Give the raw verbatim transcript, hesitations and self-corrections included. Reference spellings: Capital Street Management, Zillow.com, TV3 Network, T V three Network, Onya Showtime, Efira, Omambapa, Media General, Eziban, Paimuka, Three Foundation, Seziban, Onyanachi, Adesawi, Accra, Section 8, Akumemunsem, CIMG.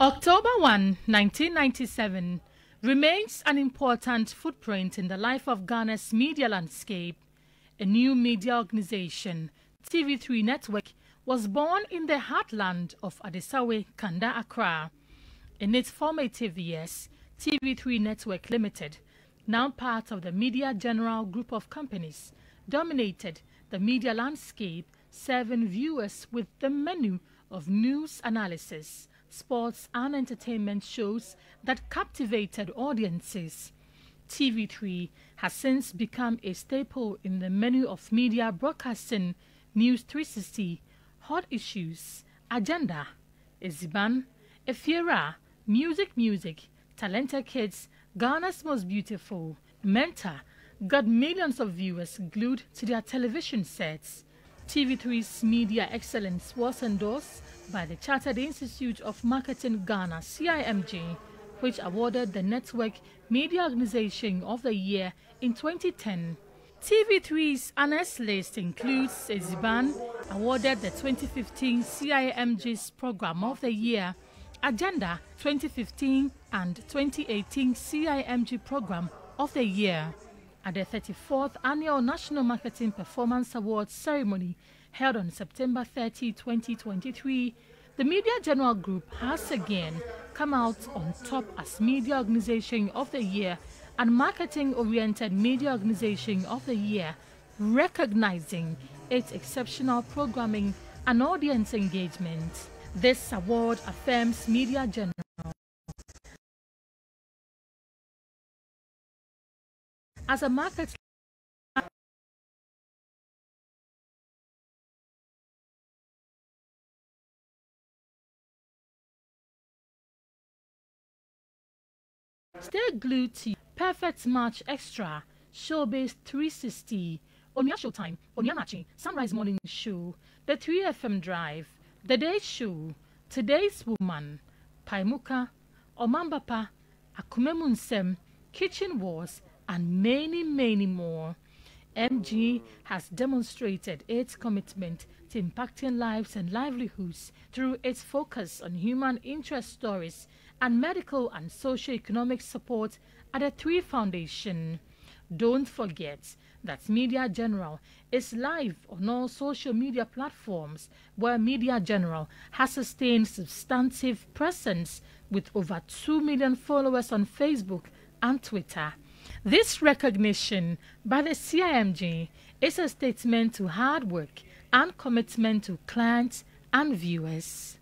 October first, nineteen ninety-seven remains an important footprint in the life of Ghana's media landscape. A new media organization, T V three Network, was born in the heartland of Adesawi, Kanda, Accra. In its formative years, T V three Network Limited, now part of the Media General group of companies, dominated the media landscape, serving viewers with the menu of news analysis, sports and entertainment shows that captivated audiences. T V three has since become a staple in the menu of media broadcasting, News three sixty, Hot Issues, Agenda, Eziban, Efira, Music Music, Talented Kids, Ghana's Most Beautiful, Mentor, got millions of viewers glued to their television sets. T V three's media excellence was endorsed by the Chartered Institute of Marketing Ghana, C I M G, which awarded the network Media Organization of the Year in twenty ten. T V three's honors list includes Seziban, awarded the twenty fifteen C I M G's Program of the Year, Agenda twenty fifteen and twenty eighteen C I M G Program of the Year. At the thirty-fourth Annual National Marketing Performance Awards ceremony held on September thirtieth, twenty twenty-three, the Media General Group has again come out on top as Media Organization of the Year and Marketing-Oriented Media Organization of the Year, recognizing its exceptional programming and audience engagement. This award affirms Media General as a market stay glued to Perfect Match Extra, Showbiz three sixty, Onya Showtime, Onyanachi, Sunrise Morning Show, The three F M Drive, The Day Show, Today's Woman, Paimuka, Omambapa, Akumemunsem, Kitchen Wars, and many, many more. M G has demonstrated its commitment to impacting lives and livelihoods through its focus on human interest stories and medical and socio-economic support at the Three Foundation. Don't forget that Media General is live on all social media platforms, where Media General has sustained substantive presence with over two million followers on Facebook and Twitter. This recognition by the C I M G is a statement to hard work and commitment to clients and viewers.